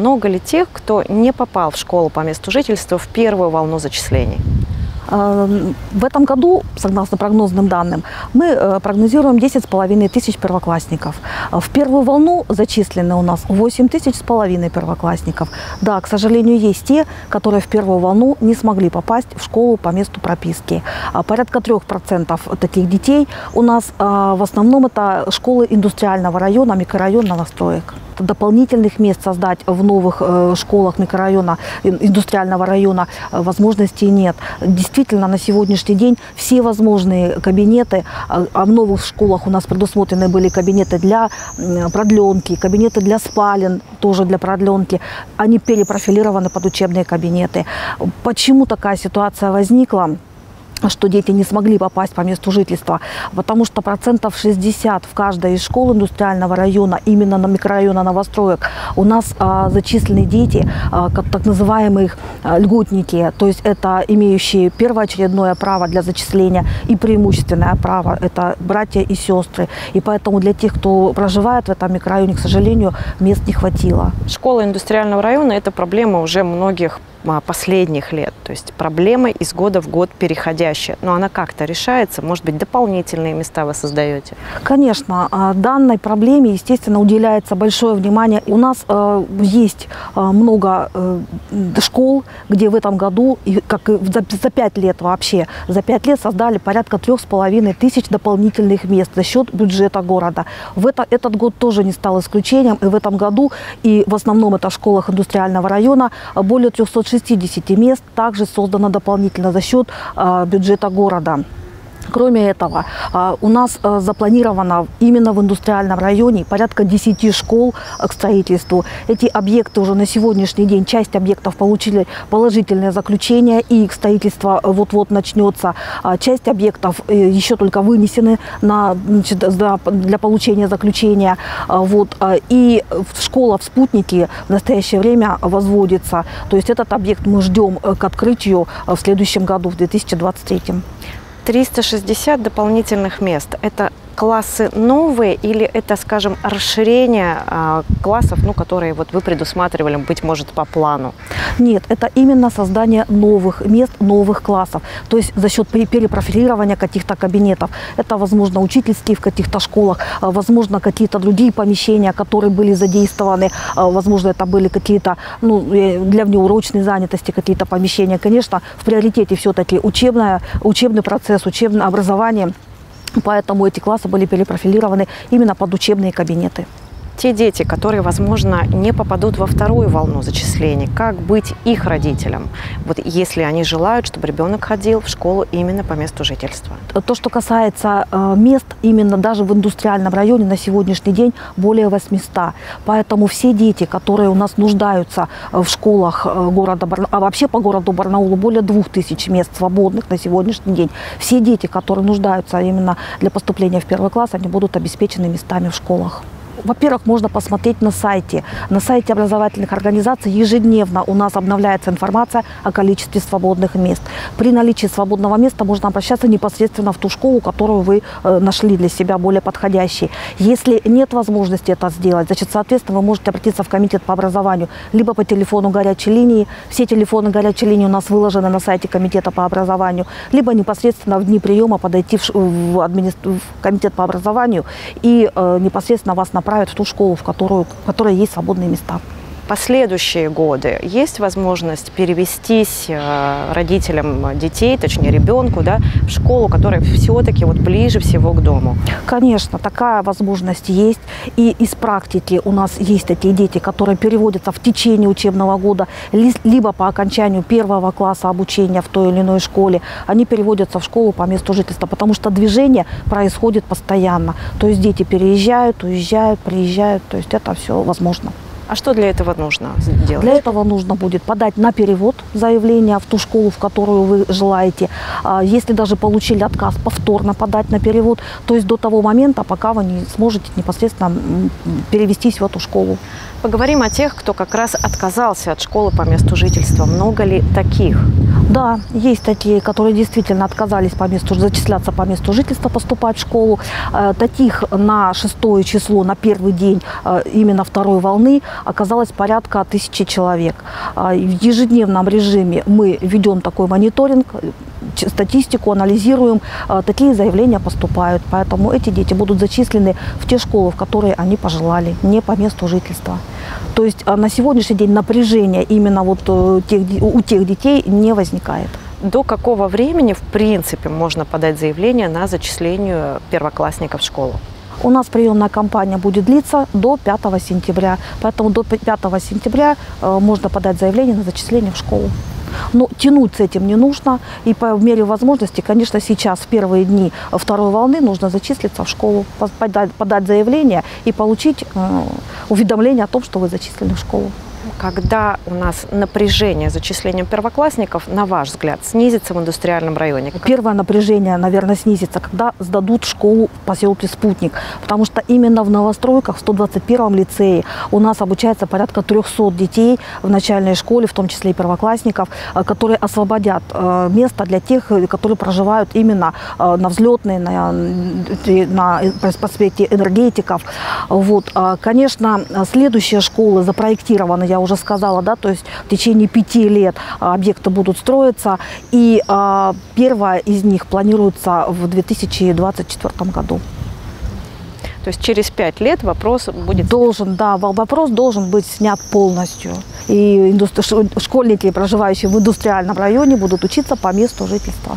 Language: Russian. Много ли тех, кто не попал в школу по месту жительства в первую волну зачислений? В этом году, согласно прогнозным данным, мы прогнозируем 10,5 тысяч первоклассников. В первую волну зачислены у нас 8,5 тысяч первоклассников. Да, к сожалению, есть те, которые в первую волну не смогли попасть в школу по месту прописки. Порядка 3% таких детей у нас в основном это школы индустриального района, микрорайона настроек. Дополнительных мест создать в новых школах микрорайона, индустриального района возможностей нет. Действительно, на сегодняшний день все возможные кабинеты, а в новых школах у нас предусмотрены были кабинеты для продленки, кабинеты для спален, тоже для продленки, они перепрофилированы под учебные кабинеты. Почему такая ситуация возникла? Что дети не смогли попасть по месту жительства, потому что процентов 60 в каждой из школ индустриального района, именно на микрорайона новостроек, у нас зачислены дети, как так называемые льготники, то есть это имеющие первоочередное право для зачисления и преимущественное право, это братья и сестры, и поэтому для тех, кто проживает в этом микрорайоне, к сожалению, мест не хватило. Школа индустриального района – это проблема уже многих последних лет, то есть проблема из года в год переходящая, но она как-то решается, может быть, дополнительные места вы создаете? Конечно, данной проблеме, естественно, уделяется большое внимание. У нас есть много школ, где в этом году, как за 5 лет вообще, за 5 лет создали порядка 3,5 тысяч дополнительных мест за счет бюджета города. Этот год тоже не стал исключением, и в этом году, и в основном это в школах индустриального района, более 360 мест также создано дополнительно за счет бюджета города. Кроме этого, у нас запланировано именно в индустриальном районе порядка 10 школ к строительству. Эти объекты уже на сегодняшний день, часть объектов получили положительное заключение, и их строительство вот-вот начнется. Часть объектов еще только вынесены для получения заключения. Вот. И школа в спутнике в настоящее время возводится. То есть этот объект мы ждем к открытию в следующем году, в 2023. 360 дополнительных мест. Это классы новые или это, скажем, расширение классов, которые вы предусматривали, быть может, по плану? Нет, это именно создание новых мест, новых классов. То есть за счет перепрофилирования каких-то кабинетов. Это, возможно, учительские в каких-то школах, возможно, какие-то другие помещения, которые были задействованы. Возможно, это были какие-то для внеурочной занятости какие-то помещения. Конечно, в приоритете все-таки учебный процесс, учебное образование. Поэтому эти классы были перепрофилированы именно под учебные кабинеты. Те дети, которые, возможно, не попадут во вторую волну зачислений, как быть их родителям, если они желают, чтобы ребенок ходил в школу именно по месту жительства? То, что касается мест, именно даже в индустриальном районе на сегодняшний день более 800. Поэтому все дети, которые у нас нуждаются в школах города Барнаул, а вообще по городу Барнаулу более 2000 мест свободных на сегодняшний день, все дети, которые нуждаются именно для поступления в первый класс, они будут обеспечены местами в школах. Во-первых, можно посмотреть на сайте. На сайте образовательных организаций ежедневно у нас обновляется информация о количестве свободных мест. При наличии свободного места можно обращаться непосредственно в ту школу, которую вы нашли для себя более подходящей. Если нет возможности это сделать, значит, соответственно, вы можете обратиться в комитет по образованию, либо по телефону горячей линии. Все телефоны горячей линии у нас выложены на сайте комитета по образованию, либо непосредственно в дни приема подойти в комитет по образованию и непосредственно вас направить в ту школу, в которой есть свободные места. Последующие годы есть возможность перевестись родителям детей, точнее ребенку, в школу, которая все-таки ближе всего к дому? Конечно, такая возможность есть. И из практики у нас есть такие дети, которые переводятся в течение учебного года, либо по окончанию первого класса обучения в той или иной школе, они переводятся в школу по месту жительства, потому что движение происходит постоянно. То есть дети переезжают, уезжают, приезжают, то есть это все возможно. А что для этого нужно сделать? Для этого нужно будет подать на перевод заявление в ту школу, в которую вы желаете. Если даже получили отказ, повторно подать на перевод. То есть до того момента, пока вы не сможете непосредственно перевестись в эту школу. Поговорим о тех, кто как раз отказался от школы по месту жительства. Много ли таких? Да, есть такие, которые действительно отказались зачисляться по месту жительства, поступать в школу. Таких на 6 число, на первый день именно второй волны оказалось порядка 1000 человек. В ежедневном режиме мы ведем такой мониторинг, статистику анализируем, такие заявления поступают. Поэтому эти дети будут зачислены в те школы, в которые они пожелали, не по месту жительства. То есть на сегодняшний день напряжение именно вот у тех детей не возникает. До какого времени, в принципе, можно подать заявление на зачисление первоклассников в школу? У нас приемная кампания будет длиться до 5 сентября. Поэтому до 5 сентября можно подать заявление на зачисление в школу. Но тянуть с этим не нужно. И по мере возможности, конечно, сейчас в первые дни второй волны нужно зачислиться в школу, подать заявление и получить уведомление о том, что вы зачислены в школу. Когда у нас напряжение зачислением первоклассников, на ваш взгляд, снизится в индустриальном районе? Первое напряжение, наверное, снизится, когда сдадут школу в поселке Спутник. Потому что именно в новостройках, в 121-м лицее, у нас обучается порядка 300 детей в начальной школе, в том числе и первоклассников, которые освободят место для тех, которые проживают именно на Взлетной, на проспекте Энергетиков. Вот. Конечно, следующие школы запроектированы, я уже сказала, да, то есть в течение 5 лет объекты будут строиться, и первая из них планируется в 2024 году. То есть через 5 лет вопрос будет... Вопрос должен быть снят полностью. И школьники, проживающие в индустриальном районе, будут учиться по месту жительства.